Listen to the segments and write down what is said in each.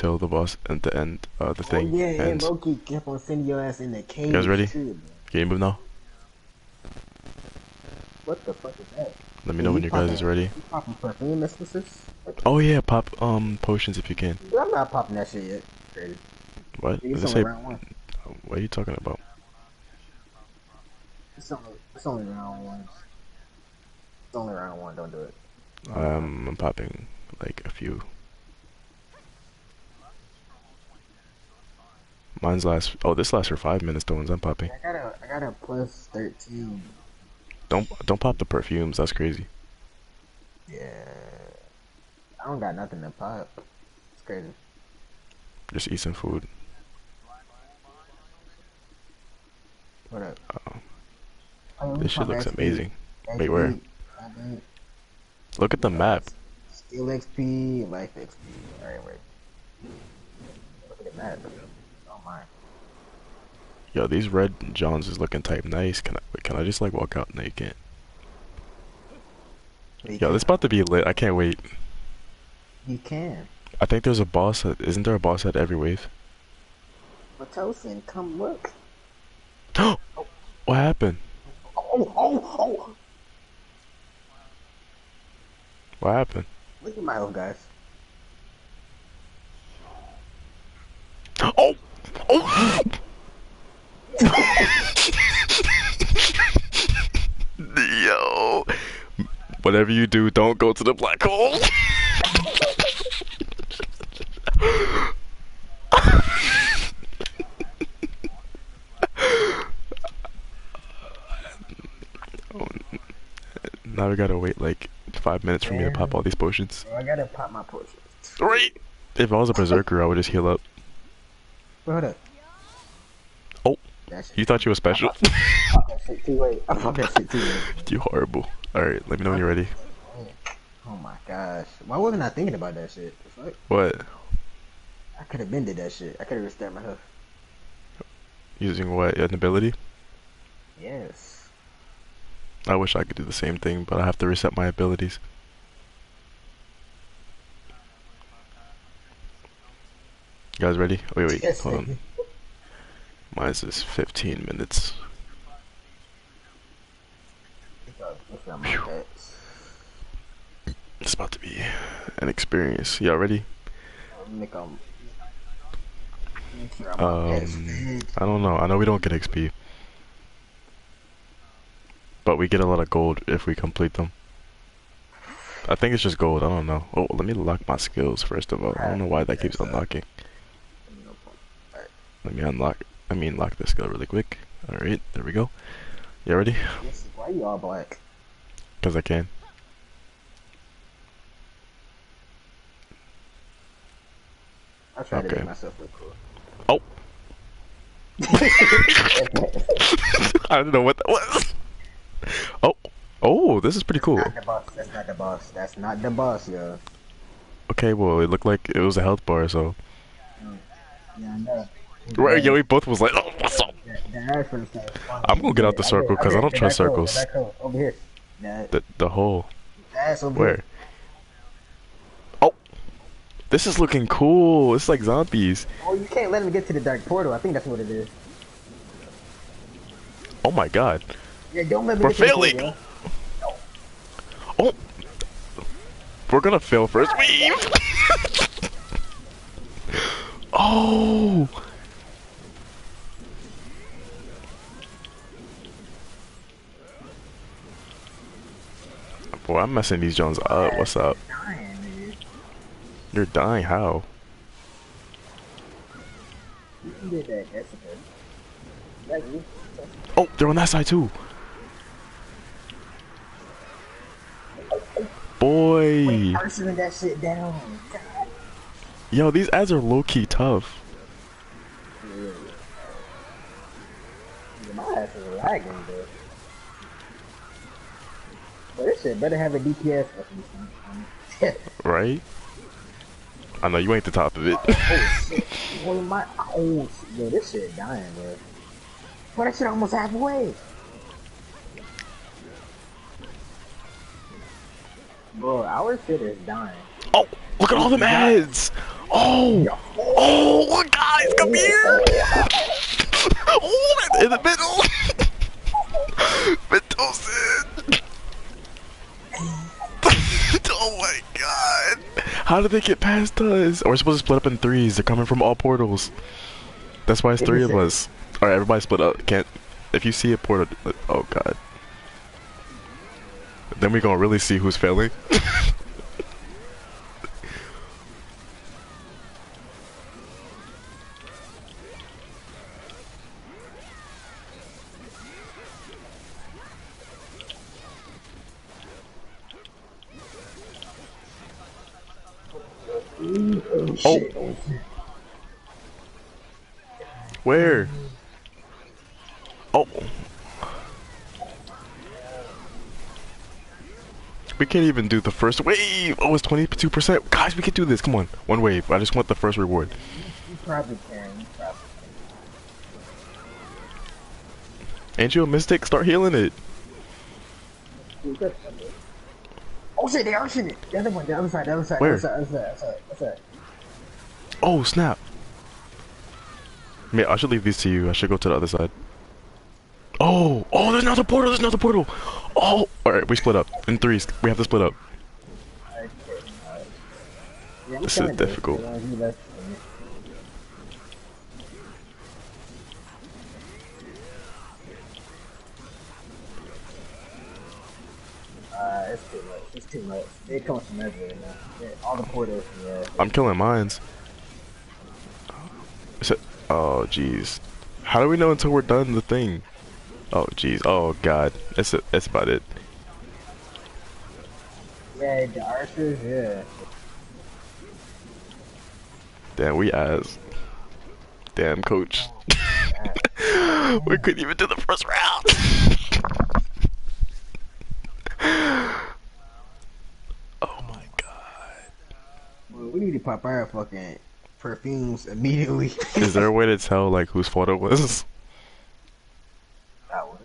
till the boss at the end the thing ends. And Loki kept on sending your ass in the cave. You guys ready? Can you move now? What the fuck is that? Let me know when you guys is ready. Oh yeah, pop potions if you can. I'm not popping that shit yet. Crazy. What? Does it say? What are you talking about? It's only round one. It's only round one. Don't do it. I'm popping like a few. Mine's last. Oh, this lasts for 5 minutes. The ones I'm popping. I got a plus 13. Don't pop the perfumes. That's crazy. Yeah. I don't got nothing to pop. It's crazy. Just eat some food. What up? Oh, this shit looks XP. Amazing. XP. Wait, where? Look at the map. Steal XP, life XP. Alright, wait. Look at the map. Oh my. Yo, these red Johns is looking type nice. Can I just like walk out? No, you can't. Yo, this is about to be lit. I can't wait. You can. I think there's a boss. Isn't there a boss at every wave? Matosin, come look. Oh. What happened? Oh. What happened? Look at my old guys. Oh. Yo. Whatever you do, don't go to the black hole. Now we gotta wait like 5 minutes for me to pop all these potions. I gotta pop my potions. Right! If I was a berserker, I would just heal up. Hold up. Oh, you thought you were special? I popped that shit too late. You horrible. Alright, let me know when you're ready. Oh my gosh. Why wasn't I thinking about that shit? Like, what? I could have bended that shit. I could have restored my health. Using what? An ability? Yes. I wish I could do the same thing, but I have to reset my abilities. You guys ready? Wait, yes, hold on. Mine's is 15 minutes. It's about to be an experience. Y'all ready? I don't know. I know we don't get XP. But we get a lot of gold if we complete them. I think it's just gold, I don't know. Oh, let me lock my skills first of all. I don't know why that keeps unlocking. Let me lock this skill really quick. Alright, there we go. You ready? Yes, why are you all black? Because I can. I tried to make myself look cool. Oh! I don't know what that was. Oh, this is pretty cool. That's not the boss, yo. Okay, well, it looked like it was a health bar, so. Yeah, I know. Right, yo, we both was like, oh, what's up? I'm gonna get out the circle, because I don't trust circles. Over here. The hole. Where? Oh! This is looking cool. It's like zombies. Oh, you can't let him get to the dark portal. I think that's what it is. Oh my god. Yeah, don't let me get failing. Thing, no. Oh, we're gonna fail first. Weave. Oh. Boy, I'm messing these Jones up. What's up? You're dying. How? You can do that. That's good. Oh, they're on that side too. Boy. Wait, arsoning that shit down. God. Yo, these ads are low key tough. Yeah. My ass is lagging, dude. But this shit better have a DPS. Right? I know you ain't the top of it. Oh shit. Well, my yo, this shit dying, bro. Well, that shit almost halfway. Bro, our shit is dying. Oh, look at all them ads! Oh! Come here! Oh, in the middle! Mendoza! Oh my god! How did they get past us? We're supposed to split up in threes. They're coming from all portals. That's why it's three of us. Alright, everybody split up. Can't. If you see a portal. Oh god. Then we're gonna really see who's failing. Oh. Where? Oh. We can't even do the first wave. Oh, it's 22%. Guys, we can do this. Come on. One wave. I just want the first reward. You probably can. You probably can. Ain't you a mystic? Start healing it. Oh shit, they are shooting it. The other one, the other side, the other side. Where? The other side. Oh snap. Man, I should leave these to you. I should go to the other side. Oh! Oh, there's another portal! There's another portal! Oh! Alright, we split up. In threes. We have to split up. Yeah, this is difficult. It's too much. It's too much. It comes from everywhere now. Yeah, all the portals. Yeah. I'm killing mines. Oh jeez. How do we know until we're done the thing? Oh jeez. Oh god. That's about it. Yeah, the archers. Yeah. Damn, we ass. Damn, coach. Oh, we couldn't even do the first round. We need to pop our fucking perfumes immediately. Is there a way to tell like whose fault it was? That was.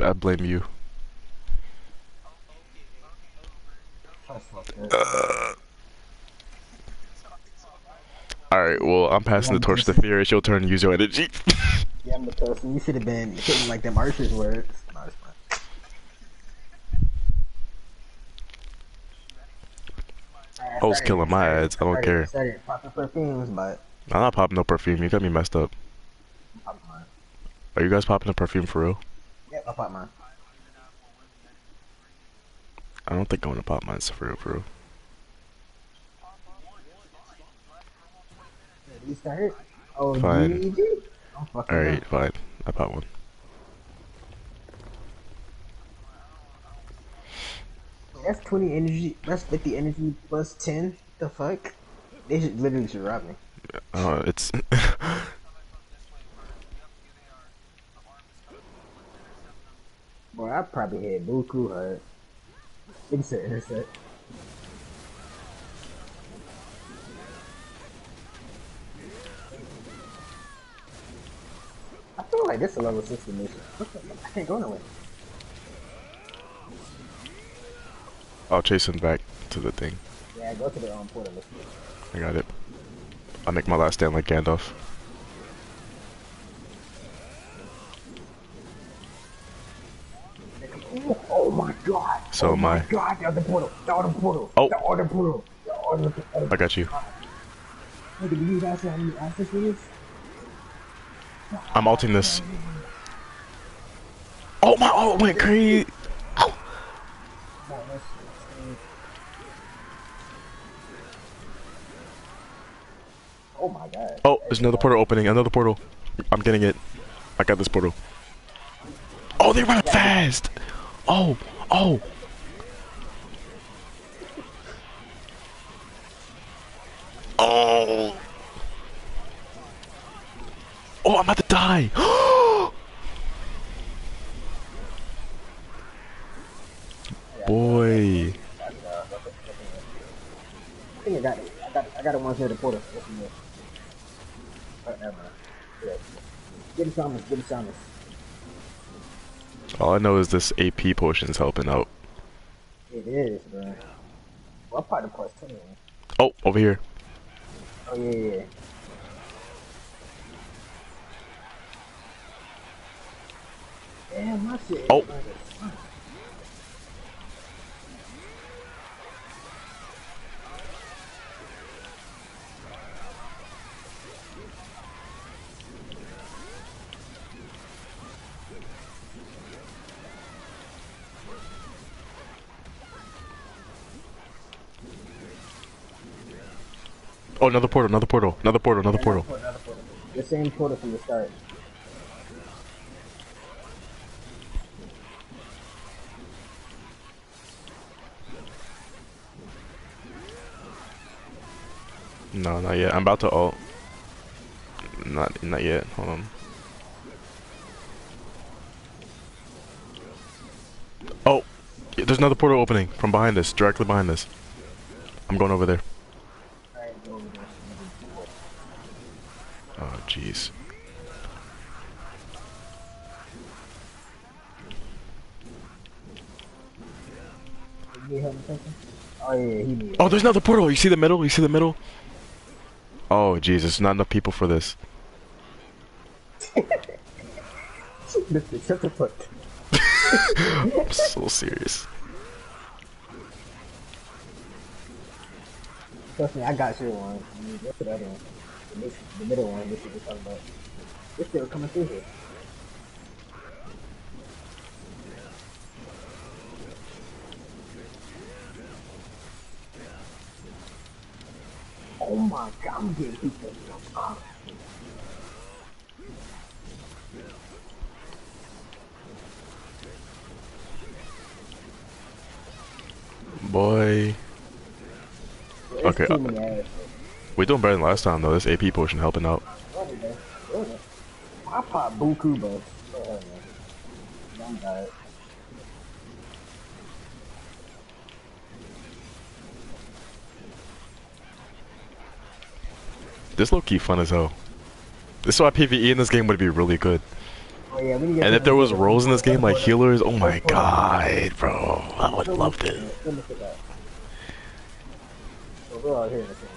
I blame you. All right. Well, I'm passing the torch to Fear. It's your turn to use your energy. Yeah, I'm the person. You should have been hitting like them archers words. No, it's fine. I was killing my ads. I don't care. I'm not popping no perfume. You got me messed up. I'm popping mine. Are you guys popping the perfume for real? Yeah, I'll pop mine. I don't think I want to pop mine for real, for real. You start? Oh, fine. Alright, fine. I pop one. That's 20 energy, that's 50 energy plus 10, the fuck? They should literally rob me. Oh, it's... Boy, I probably hit Buku hard. Insert, insert. I feel like this is a level 60 mission. I can't go nowhere. I'll chase him back to the thing. Yeah, go to the own portal. I got it. I'll make my last stand like Gandalf. Oh my god! So am I. Oh my god, the other portal! The other portal! Oh! The other portal! The other portal! I got you. Hey, did you guys have any access to this? I'm ulting this. Oh my! Oh, it went crazy! Oh! Oh my god. Oh, there's another portal opening. Another portal. I'm getting it. I got this portal. Oh, they run fast. Oh, oh. Oh. Oh, I'm about to die. Boy. I think I got it. I got it once near the portal. Get him, Thomas. Get him, Thomas. All I know is this AP potion's helping out. It is, bro. Well, I probably cost 20. Oh, over here. Oh, yeah, yeah. Damn, my shit. Oh. Oh, another portal, another portal, another portal, another portal. The same portal from the start. No, not yet. I'm about to ult. Not yet. Hold on. Oh, there's another portal opening from behind us, directly behind us. I'm going over there. Oh, jeez. Oh, there's another portal. You see the middle? You see the middle? Oh, Jesus, not enough people for this. I'm so serious. Trust me, I got your one. What's the other one? The middle one, this is what we're talking about. This thing was coming through here. Oh my god, I'm getting people. Oh. Boy. Okay. We're doing better than last time though. This AP potion helping out. I pop buku, bro. This low key fun as hell. This is why PvE in this game would be really good. Oh, yeah, and if there was roles in this game like healers, oh my god, bro, I would have loved it. We're out here in the game.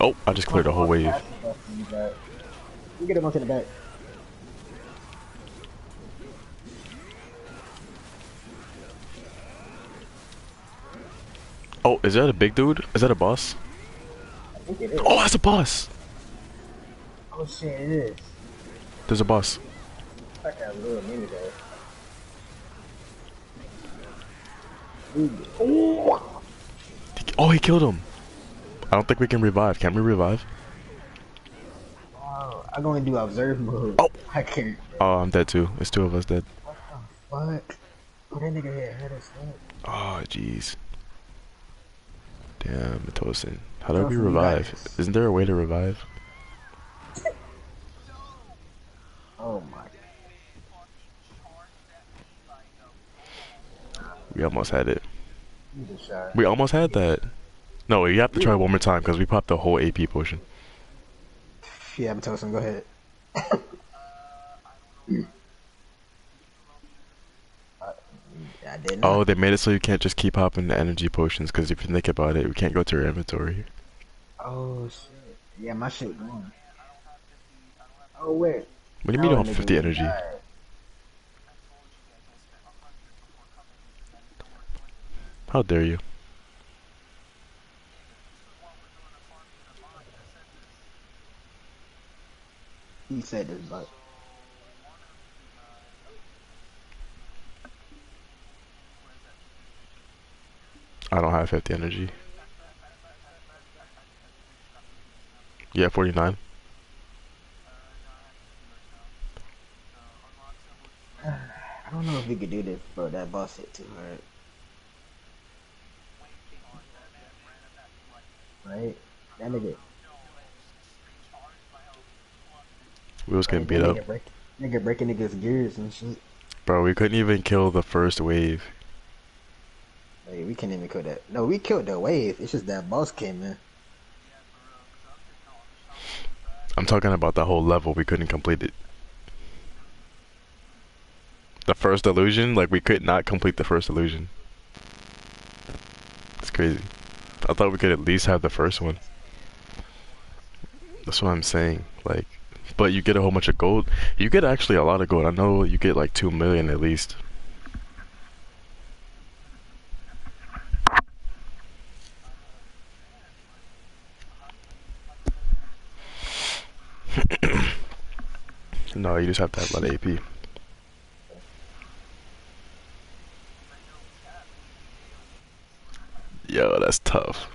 Oh, I just cleared the whole wave. You get him up in the back. Oh, is that a big dude? Is that a boss? I think it is. Oh, that's a boss! Oh shit, it is. There's a boss. I got a little mini there. Oh. Oh, he killed him. I don't think we can revive. Can we revive? Oh, I'm going to do observe mode. Oh, I can't. Oh, I'm dead too. It's two of us dead. What the fuck? Oh, that nigga had us dead. Oh, jeez. Damn, Matosin. How do we revive? Isn't there a way to revive? Oh my. We almost had it. We almost had that. No, you have to try one more time because we popped the whole AP potion. Yeah, Matosin, go ahead. Oh, they made it so you can't just keep hopping the energy potions because if you think about it, we can't go to your inventory. Oh shit! Yeah, my shit gone. Oh wait. What do you mean you don't have 50 energy? How dare you? He said this, but. I don't have 50 energy. Yeah, 49. I don't know if we could do this, bro. That boss hit too hard. Right? That nigga. We was getting beat up. Nigga breaking niggas' gears and shit. Bro, we couldn't even kill the first wave. Hey, we can't even kill that. No, we killed the wave. It's just that boss came in. I'm talking about the whole level. We couldn't complete it. the first illusion. Like, we could not complete the first illusion. It's crazy. I thought we could at least have the first one. That's what I'm saying. Like, but you get a whole bunch of gold. You get actually a lot of gold. I know you get like 2 million at least. No, you just have to have a lot of AP. Yo, that's tough.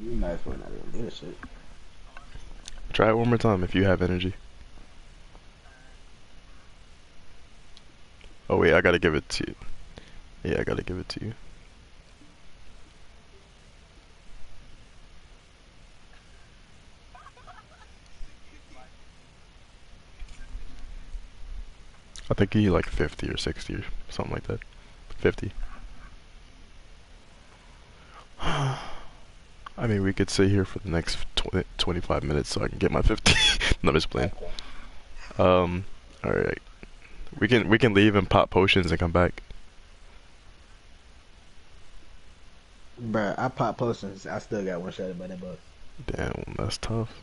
You might as well not even do this shit. Try it one more time if you have energy. Oh wait, I gotta give it to you. Yeah, I gotta give it to you. I think he like 50 or 60 or something like that. 50. I mean, we could sit here for the next 25 minutes so I can get my 50. No, I'm just playing. All right. We can leave and pop potions and come back. Bruh, I pop potions. I still got one shot by that bug. Damn, that's tough.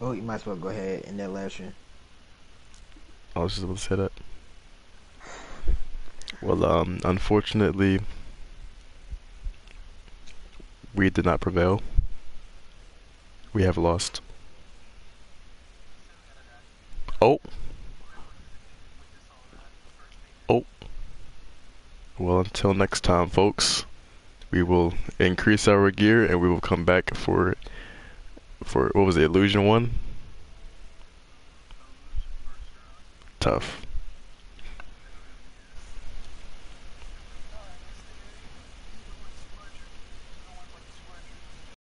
Oh, you might as well go ahead in that last room. I was just about to say that. Well, unfortunately, we did not prevail. We have lost. Oh. Oh. Well, until next time, folks, we will increase our gear and we will come back for what was the illusion one? Tough.